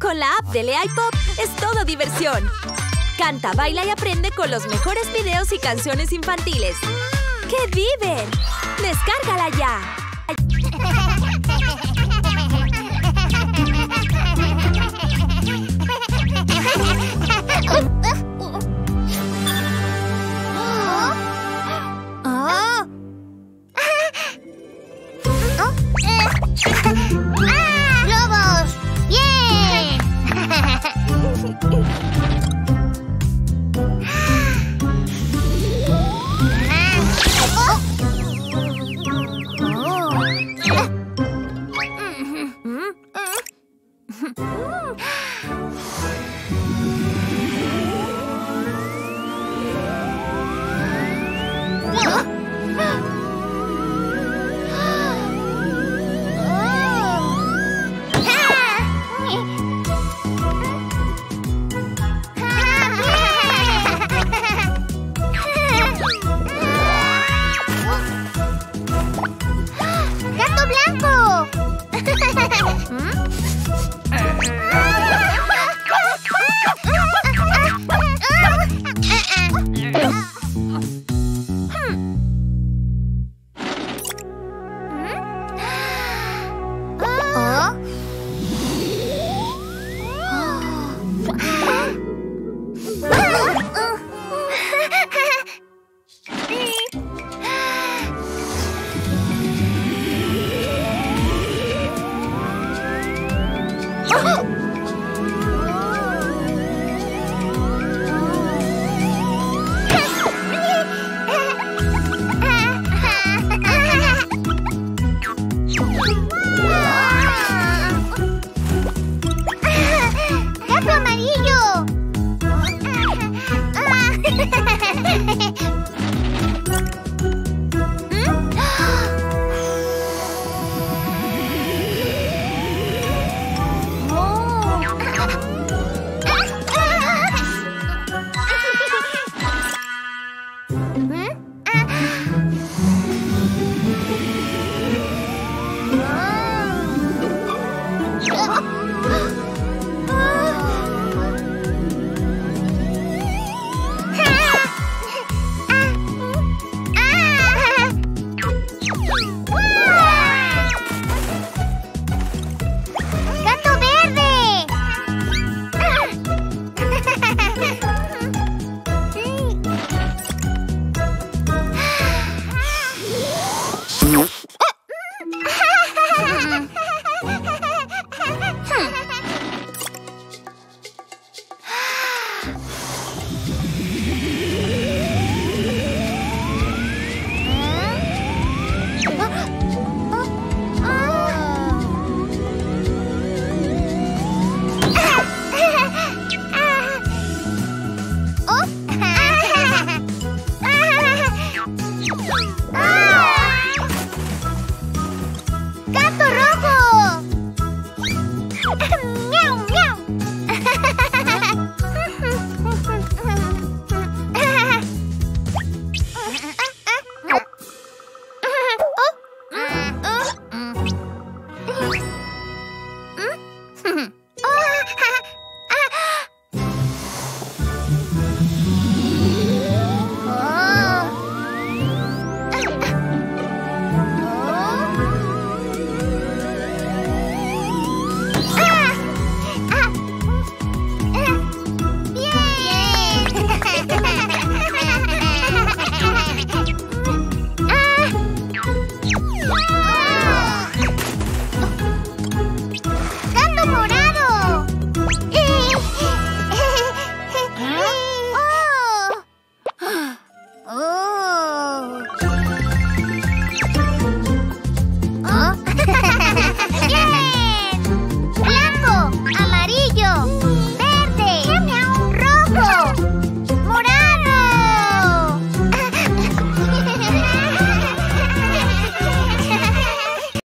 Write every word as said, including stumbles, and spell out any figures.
Con la app de Lea y Pop es todo diversión. Canta, baila y aprende con los mejores videos y canciones infantiles. ¡Qué viven! ¡Descárgala ya! Oh! Hmm.